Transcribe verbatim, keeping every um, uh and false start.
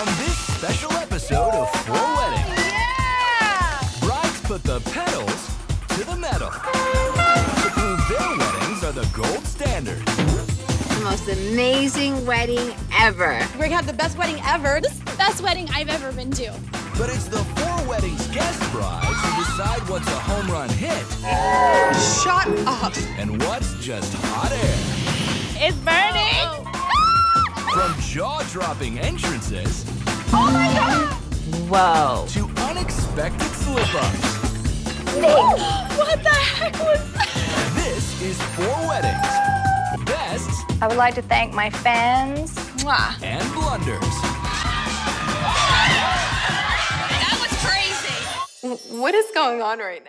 on this special episode of Four Weddings. Yeah! Brides put the pedals to the metal to prove their weddings are the gold standard. The most amazing wedding ever. We're gonna have the best wedding ever. This is the best wedding I've ever been to. But it's the Four Weddings guest brides who decide what's a home run hit. Shut up. And what's just hot air. It's burning. Oh. From jaw-dropping entrances. Oh my God! Whoa. To unexpected slip-ups. What the heck was that? This is Four Weddings. Best. I would like to thank my fans. Mwah. And blunders. That was crazy. What is going on right now?